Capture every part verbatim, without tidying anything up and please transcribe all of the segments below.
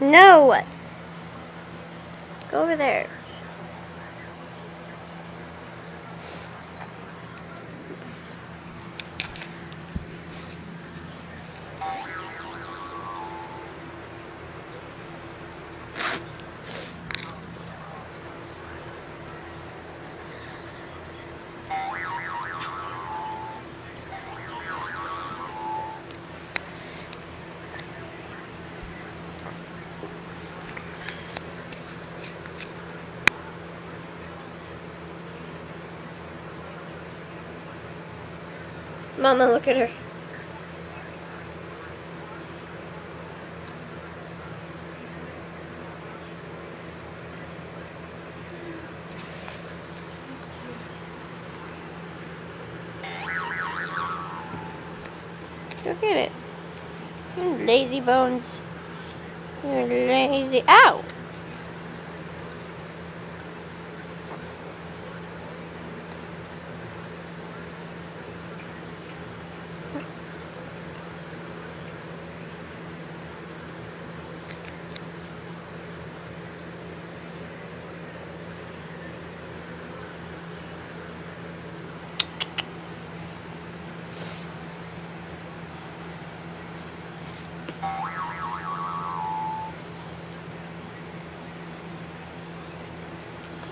No! Go over there. Mama, look at her. Look at it. You're lazy bones. You're lazy. Ow!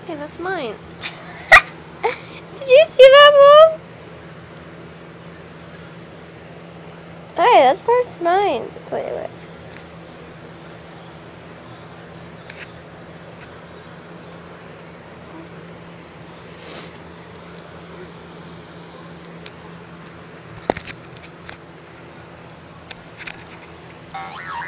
Okay, that's mine. Did you see that, Mom? Hey, that's part's mine to play with. Oh,